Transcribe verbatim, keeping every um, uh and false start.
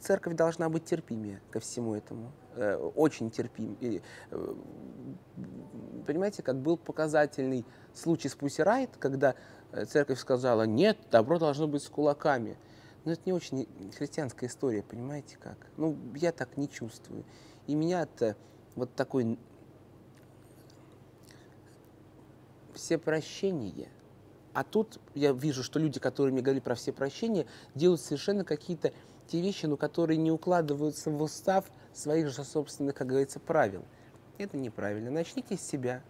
церковь должна быть терпимее ко всему этому. Очень терпим. Понимаете, как был показательный случай с Pussy Riot, когда церковь сказала: нет, добро должно быть с кулаками. Но это не очень христианская история, понимаете как? Ну, я так не чувствую. И меня от вот такой всепрощение. А тут я вижу, что люди, которые мне говорили про всепрощение, делают совершенно какие-то те вещи, но которые не укладываются в устав своих же собственных, как говорится, правил. Это неправильно. Начните с себя.